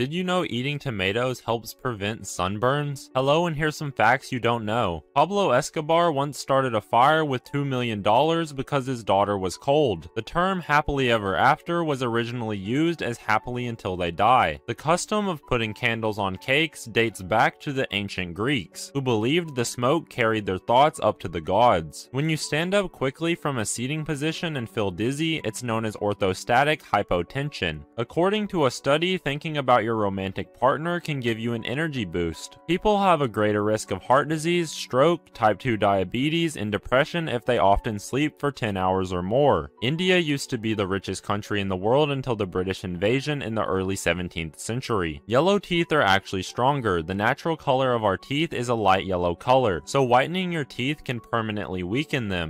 Did you know eating tomatoes helps prevent sunburns? Hello, and here's some facts you don't know. Pablo Escobar once started a fire with $2 million because his daughter was cold. The term happily ever after was originally used as happily until they die. The custom of putting candles on cakes dates back to the ancient Greeks, who believed the smoke carried their thoughts up to the gods. When you stand up quickly from a seating position and feel dizzy, it's known as orthostatic hypotension. According to a study, thinking about your romantic partner can give you an energy boost. People have a greater risk of heart disease, stroke, type 2 diabetes, and depression if they often sleep for 10 hours or more. India used to be the richest country in the world until the British invasion in the early 17th century. Yellow teeth are actually stronger. The natural color of our teeth is a light yellow color, so whitening your teeth can permanently weaken them.